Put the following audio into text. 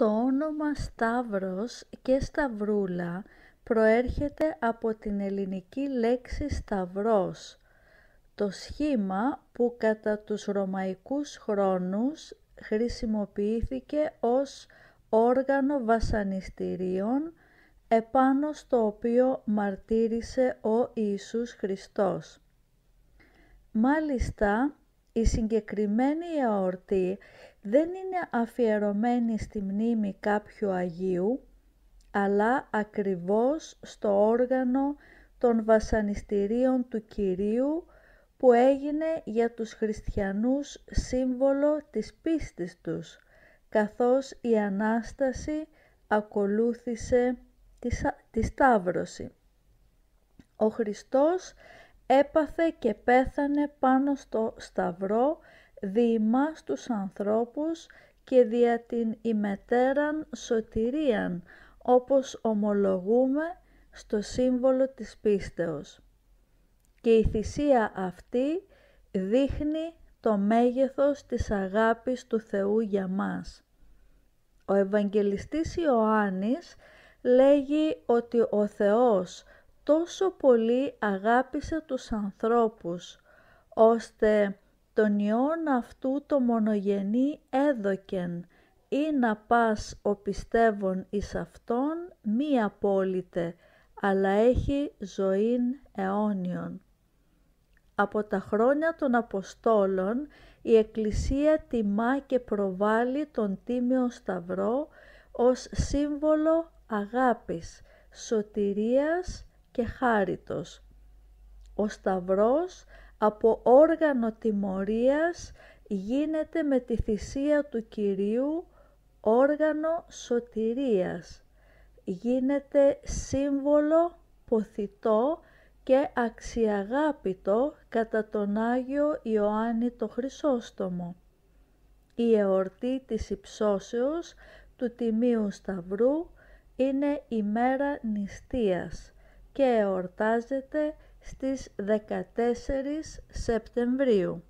Το όνομα Σταύρος και Σταυρούλα προέρχεται από την ελληνική λέξη σταυρός, το σχήμα που κατά τους ρωμαϊκούς χρόνους χρησιμοποιήθηκε ως όργανο βασανιστηρίων, επάνω στο οποίο μαρτύρησε ο Ιησούς Χριστός. Μάλιστα, η συγκεκριμένη αορτή δεν είναι αφιερωμένη στη μνήμη κάποιου Αγίου, αλλά ακριβώς στο όργανο των βασανιστηρίων του Κυρίου, που έγινε για τους χριστιανούς σύμβολο της πίστης τους, καθώς η Ανάσταση ακολούθησε τη Σταύρωση. Ο Χριστός έπαθε και πέθανε πάνω στο σταυρό διημάς στους ανθρώπους και δια την ημετέραν σωτηρίαν, όπως ομολογούμε στο σύμβολο της πίστεως. Και η θυσία αυτή δείχνει το μέγεθος της αγάπης του Θεού για μας. Ο Ευαγγελιστής Ιωάννης λέγει ότι ο Θεός τόσο πολύ αγάπησε τους ανθρώπους, ώστε τον Υιόν αυτού το μονογενή έδωκεν, ή να πας ο πιστεύων εις αυτόν μη απόλυτε, αλλά έχει ζωήν αιώνιον. Από τα χρόνια των Αποστόλων η Εκκλησία τιμά και προβάλλει τον Τίμιο Σταυρό ως σύμβολο αγάπης, σωτηρίας και χάριτος. Ο Σταυρός από όργανο τιμωρίας γίνεται με τη θυσία του Κυρίου όργανο σωτηρίας. Γίνεται σύμβολο ποθητό και αξιαγάπητο κατά τον Άγιο Ιωάννη το Χρυσόστομο. Η εορτή της Υψώσεως του Τιμίου Σταυρού είναι ημέρα νηστείας και εορτάζεται στις 14 Σεπτεμβρίου.